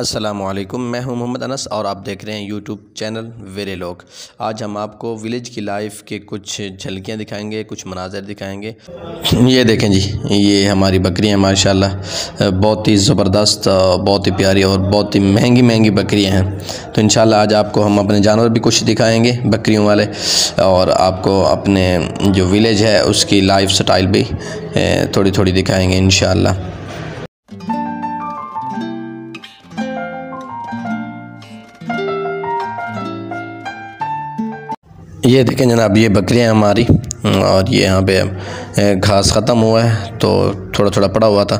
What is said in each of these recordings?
अस्सलामुअलैकुम, मैं हूं मोहम्मद अनस और आप देख रहे हैं यूट्यूब चैनल वेरे लोक। आज हम आपको विलेज की लाइफ के कुछ झलकियां दिखाएंगे, कुछ मनाजर दिखाएंगे। ये देखें जी, ये हमारी बकरियां माशाल्लाह बहुत ही ज़बरदस्त, बहुत ही प्यारी और बहुत ही महंगी महंगी बकरियां हैं। तो इंशाल्लाह आज आपको हम अपने जानवर भी कुछ दिखाएँगे, बकरियों वाले, और आपको अपने जो विलेज है उसकी लाइफ स्टाइल भी थोड़ी थोड़ी दिखाएँगे इंशाल्लाह। ये देखें जनाब, ये बकरियां हमारी, और ये यहाँ पे घास ख़त्म हुआ है तो थोड़ा थोड़ा पड़ा हुआ था,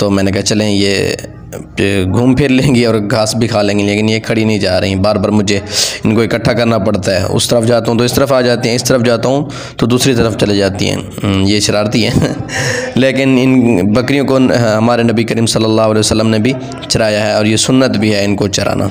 तो मैंने कहा चलें ये घूम फिर लेंगी और घास भी खा लेंगी, लेकिन ये खड़ी नहीं जा रही। बार बार मुझे इनको इकट्ठा करना पड़ता है, उस तरफ जाता हूँ तो इस तरफ आ जाती हैं, इस तरफ जाता हूँ तो दूसरी तरफ चले जाती हैं। ये शरारती हैं लेकिन इन बकरियों को हमारे नबी करीम सल्लल्लाहु अलैहि वसल्लम ने भी चराया है और ये सुन्नत भी है इनको चराना।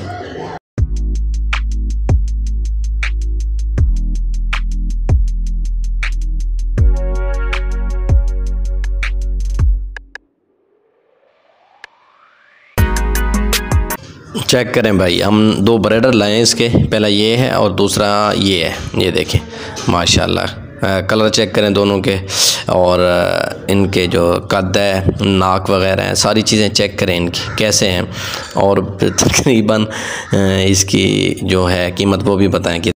चेक करें भाई, हम दो ब्रेडर लाए इसके, पहला ये है और दूसरा ये है। ये देखें माशाल्लाह, कलर चेक करें दोनों के, और इनके जो कद है, नाक वग़ैरह है, सारी चीज़ें चेक करें इनकी कैसे हैं, और तकरीबन इसकी जो है कीमत वो भी बताएं कि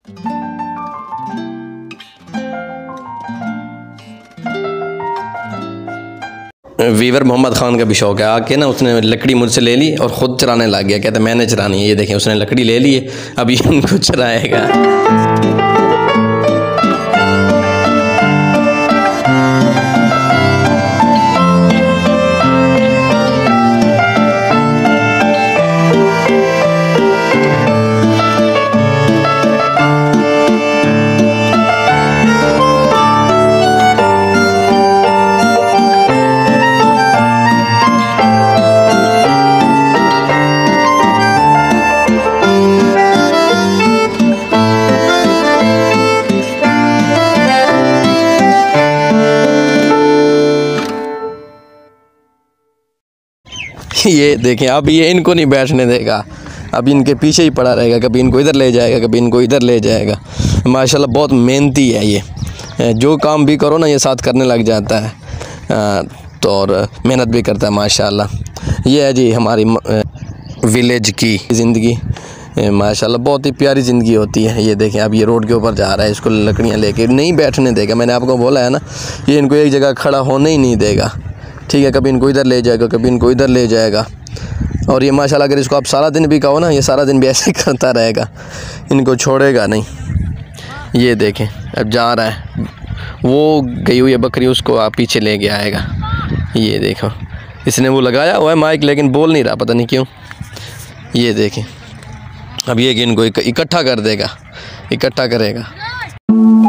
वीवर मोहम्मद खान का भी शौक़ है। आके ना उसने लकड़ी मुझसे ले ली और ख़ुद चराने लग गया, कहते मैंने चरानी है। ये देखें, उसने लकड़ी ले ली है, अब ये इनको चराएगा। ये देखें, अब ये इनको नहीं बैठने देगा, अब इनके पीछे ही पड़ा रहेगा, कभी इनको इधर ले जाएगा, कभी इनको इधर ले जाएगा। माशाल्लाह बहुत मेहनती है ये, जो काम भी करो ना ये साथ करने लग जाता है, तो और मेहनत भी करता है माशाल्लाह। ये है जी हमारी विलेज की ज़िंदगी माशाल्लाह, बहुत ही प्यारी ज़िंदगी होती है। ये देखें, अब ये रोड के ऊपर जा रहा है, इसको लकड़ियाँ लेके नहीं बैठने देगा। मैंने आपको बोला है ना, ये इनको एक जगह खड़ा होने ही नहीं देगा, ठीक है, कभी इनको इधर ले जाएगा, कभी इनको इधर ले जाएगा। और ये माशाल्लाह अगर इसको आप सारा दिन भी कहो ना, ये सारा दिन भी ऐसे करता रहेगा, इनको छोड़ेगा नहीं। ये देखें, अब जा रहा है, वो गई हुई है बकरी, उसको आप पीछे ले के आएगा। ये देखो, इसने वो लगाया हुआ है माइक, लेकिन बोल नहीं रहा, पता नहीं क्यों। ये देखें, अब ये कि इनको इकट्ठा कर देगा, इकट्ठा करेगा।